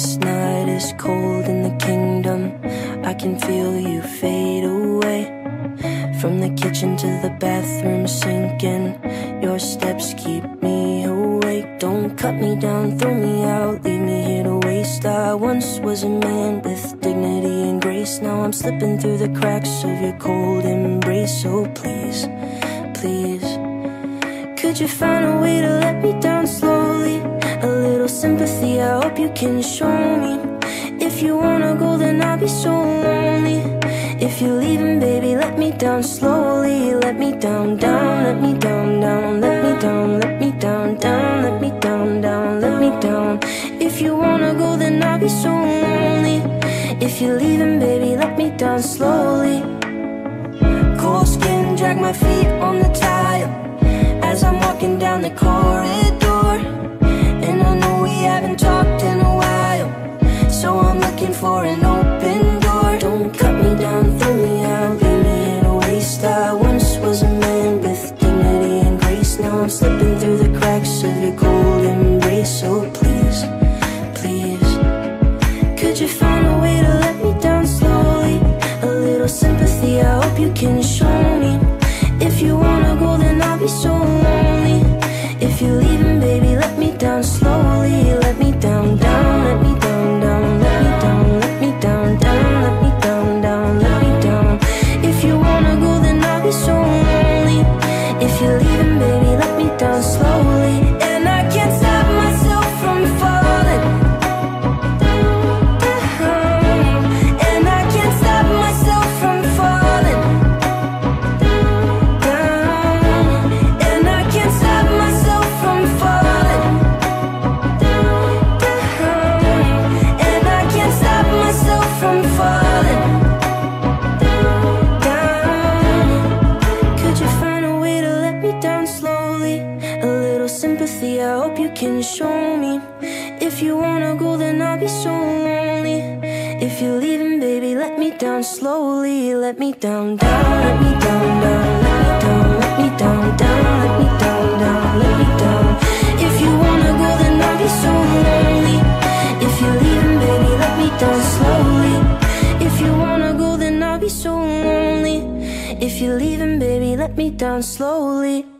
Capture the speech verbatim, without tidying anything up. This night is cold in the kingdom. I can feel you fade away. From the kitchen to the bathroom sinking. Your steps keep me awake. Don't cut me down, throw me out, leave me here to waste. I once was a man with dignity and grace. Now I'm slipping through the cracks of your cold embrace. So please, please, could you find a way to let me down slowly? A little sympathy, I hope you can show me. If you wanna go, then I'll be so lonely. If you're leaving, baby, let me down slowly. Let me down, down, let me down, down. Let me down, let me down, down. Let me down, down, let me down. If you wanna go, then I'll be so lonely. If you're leaving, baby, let me down slowly. Cold skin, drag my feet on the tile as I'm walking down the corridor. Haven't talked in a while, so I'm looking for an open door. Don't cut me down, throw me out, leave me here to waste. I once was a man with dignity and grace. Now I'm slipping through the cracks of your cold embrace. So please, please, could you find a way to let me down slowly? A little sympathy, I hope you can show me. If you wanna go, then I'll be so lonely. If you're leaving, baby, let me down slowly. Let me down, down, let me down, down. Let me down, let me down, down. Let me down, down, let me down. If you wanna go, then I'll be so lonely. If you're leaving, baby, let me down slowly. And I can't stop myself from falling. And I can't stop myself from falling. And I can't stop myself from falling. From falling down. Could you find a way to let me down slowly? A little sympathy, I hope you can show me. If you wanna go, then I'll be so lonely. If you're leaving, baby, let me down slowly. Let me down, down, let me down, down. Let me down, let me down, down. Let me down, down, let me down. If you wanna go, then I'll be so lonely. If you're leaving, baby, let me down slowly. If you wanna go, then I'll be so lonely. If you're leaving, baby, let me down slowly.